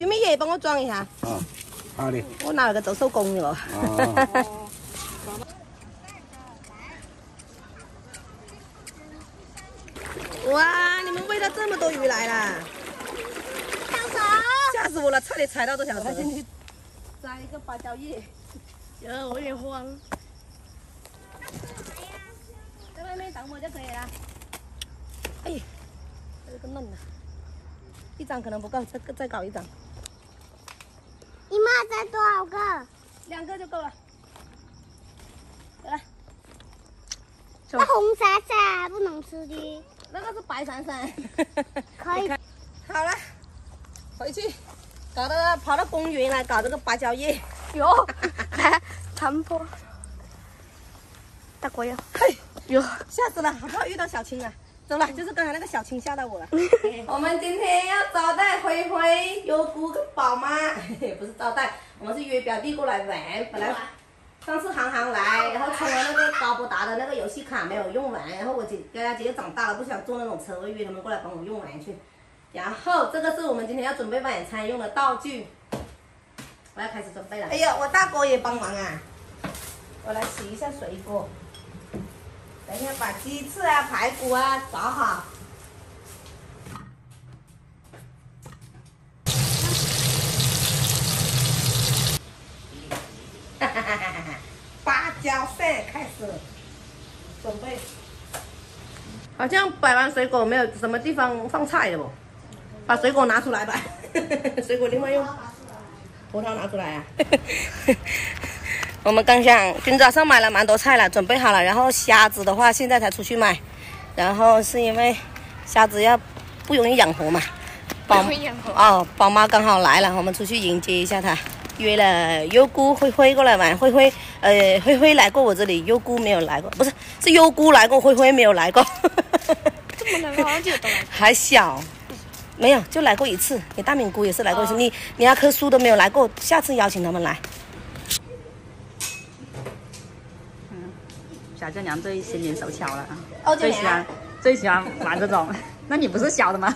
小美姐，帮我装一下。啊，好的。我哪有个做手工的喎。哇，你们喂了这么多鱼来啦！大嫂，吓死我了，差点踩到这条蛇。摘一个芭蕉叶，我有点慌。在外面等我就可以了。哎，这个嫩的。 一张可能不够，再搞一张。你妈摘多少个？两个就够了。来，那红闪闪不能吃的，那个是白闪闪。可以。好了，回去搞到跑到公园来搞这个芭蕉叶。哟，来残破。大哥呀！嘿，哟，吓死了，好怕遇到小青啊。 走了，就是刚才那个小青吓到我了。我们今天要招待灰灰、优姑跟宝妈，不是招待，我们是约表弟过来玩。本来上次航航来，然后充了那个高博达的那个游戏卡没有用完，然后我姐姐长大了不想坐那种车，我约他们过来帮我用完去。然后这个是我们今天要准备晚餐用的道具，我要开始准备了。哎呀，我大哥也帮忙啊，我来洗一下水果。 等一下，把鸡翅啊、排骨啊找好。哈哈哈哈哈！芭蕉扇开始准备。好像摆完水果没有什么地方放菜的哦，把水果拿出来吧。水果另外用。葡萄拿出来啊！我们刚想，今早上买了蛮多菜了，准备好了。然后虾子的话，现在才出去买，然后是因为虾子要不容易养活嘛。宝妈刚好来了，我们出去迎接一下她。约了优姑、灰灰过来玩。灰灰来过我这里，优姑没有来过，不是，是优姑来过，灰灰没有来过。这么两个好像就都来过。还小。 没有，就来过一次。你大敏姑也是来过一次，你那棵树都没有来过，下次邀请他们来。嗯，小舅娘最心灵手巧了啊，最喜欢玩这种。那你不是小的吗？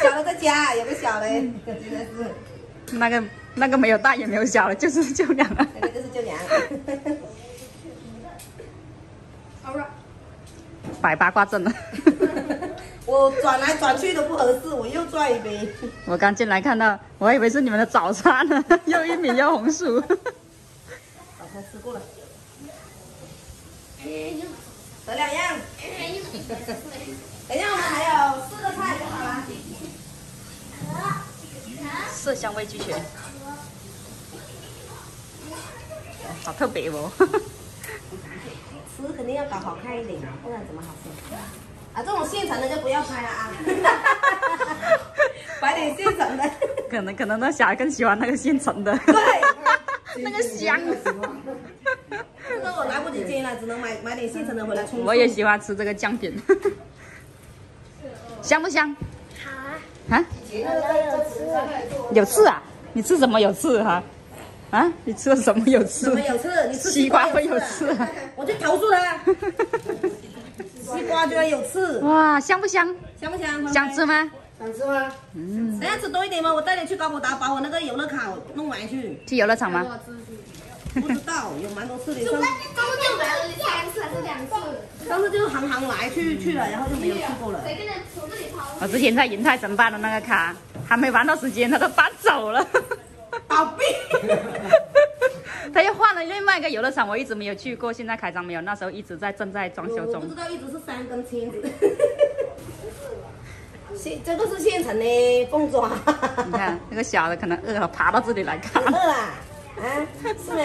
小的在家有个小的，真的是。那个没有大也没有小的，就是舅娘了。那个就是舅娘。摆八卦阵了。我转来转去都不合适，我又转一杯。我刚进来看到，我还以为是你们的早餐呢，又玉米又红薯。早餐吃过了，得两样。等一下我们还有4个菜就好了。色香味俱全，好特别哦。吃肯定要搞好看一点，不然怎么好吃？ 啊，这种现成的就不要拍了啊！摆点现成的。可能那小孩更喜欢那个现成的。对，那个香。那我来不及煎了，只能买点现成的回来冲。我也喜欢吃这个酱饼。香不香？好啊。啊？有刺啊？你吃什么有刺哈？啊？你吃了什么有刺？什么有刺？你吃西瓜会有刺？我就投诉他。 西瓜居然有刺！哇，香不香？香不香？想吃吗？想吃吗？嗯，等下吃多一点吗？我带你去高博达，把我那个游乐卡弄完去。去游乐场吗？不知道，有蛮多次的。上次就来了3次还是2次？上次就是航航来去了，然后就没有去过了。谁跟他从这里跑？我之前在银泰城办的那个卡，还没玩到时间，他都搬走了。倒闭。他又换了另外一个游乐场，我一直没有去过，现在开张没有？那时候一直正在装修中。我不知道，一直是3根签子。这个是现成的凤爪。你看那个小的可能饿了，爬到这里来看。饿了啊？是吗？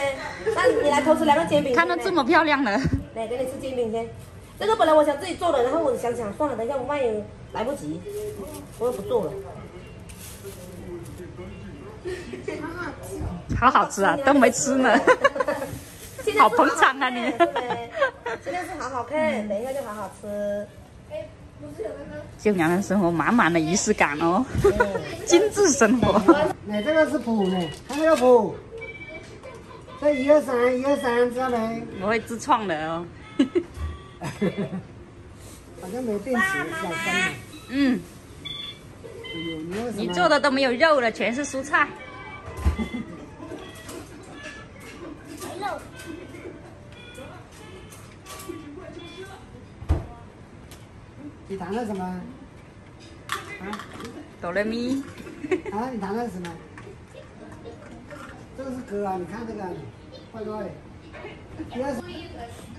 那你来偷吃2个煎饼。看到这么漂亮的，来给你吃煎饼先。这个本来我想自己做的，然后我想算了，等一下我万一来不及，我又不做了。 好好吃啊，都没吃呢，好捧场啊你！现在是好好看，等一下就好好吃。舅娘的生活满满的仪式感哦，精致生活。你这个是谱呢，看这个谱，这123，123，知道没？我会自创的哦。好像没电池，小三。嗯。你做的都没有肉了，全是蔬菜。没肉。你弹了什么？啊？哆来咪。啊，你弹了什么？这个是歌啊，你看这个，快快。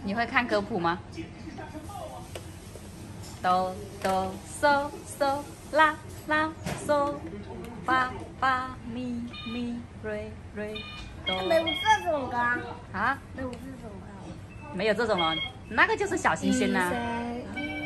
你会看歌谱吗？哆哆嗦嗦啦啦嗦，发发咪咪瑞瑞哆。没有这种歌啊？没有这种歌。没有这种了，那个就是小星星啦。这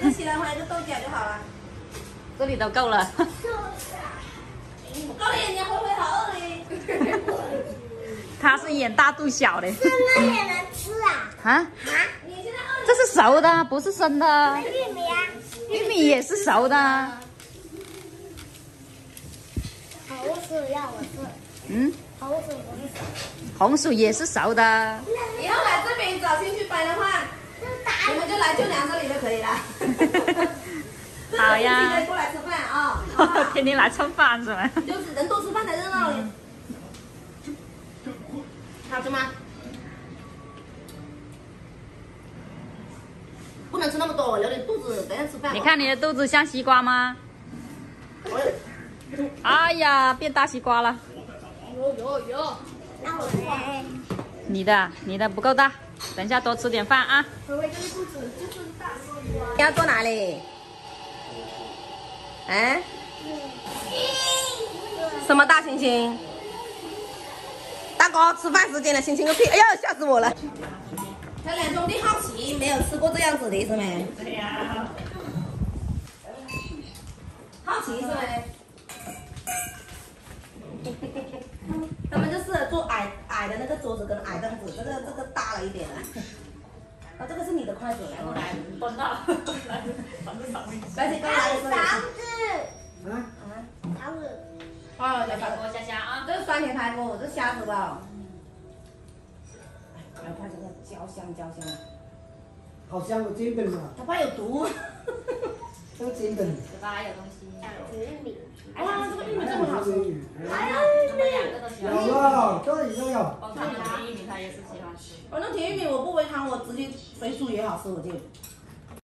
一个西兰花，一个豆角就好了。这里都够了。够了，你会不会好饿嘞？ 他是演大肚小的，生的也能吃啊？啊？这是熟的，不是生的。玉米啊，玉米也是熟的。红薯要我吃。嗯。红薯不是熟。红薯也是熟的。以后来这边找兴趣班的话，你们就来就粮这里就可以了。好呀。天天过来吃饭啊！天天来蹭饭是吧？就只能多吃饭才热闹。 好吃吗？不能吃那么多，留点肚子，等下吃饭。你看你的肚子像西瓜吗？哎呀，变大西瓜了。有。那我来。你的不够大，等下多吃点饭啊。我这个肚子就是大西瓜。你要坐哪里？哎？什么大猩猩？ 大哥，吃饭时间了，星星个屁！哎呦，吓死我了！他两兄弟好奇，没有吃过这样子的是没？对呀、好奇是没？他们就适合坐矮的那个桌子跟矮凳子，这个大了一点啊。啊，这个是你的筷子，然后来，端到，来，赶紧来，勺子。勺子。 哦，小排骨虾虾啊，这是酸甜排骨，这是虾子吧？哎，我怕这个焦香，好香，有金粉吗？他怕有毒，这个金粉。嘴巴有东西。玉米。哎呀，这个玉米这么好吃。哎呀，玉米。有了，这里都有。我看甜玉米，他也是喜欢吃。我那甜玉米我不煨汤，我直接水煮也好吃，我就。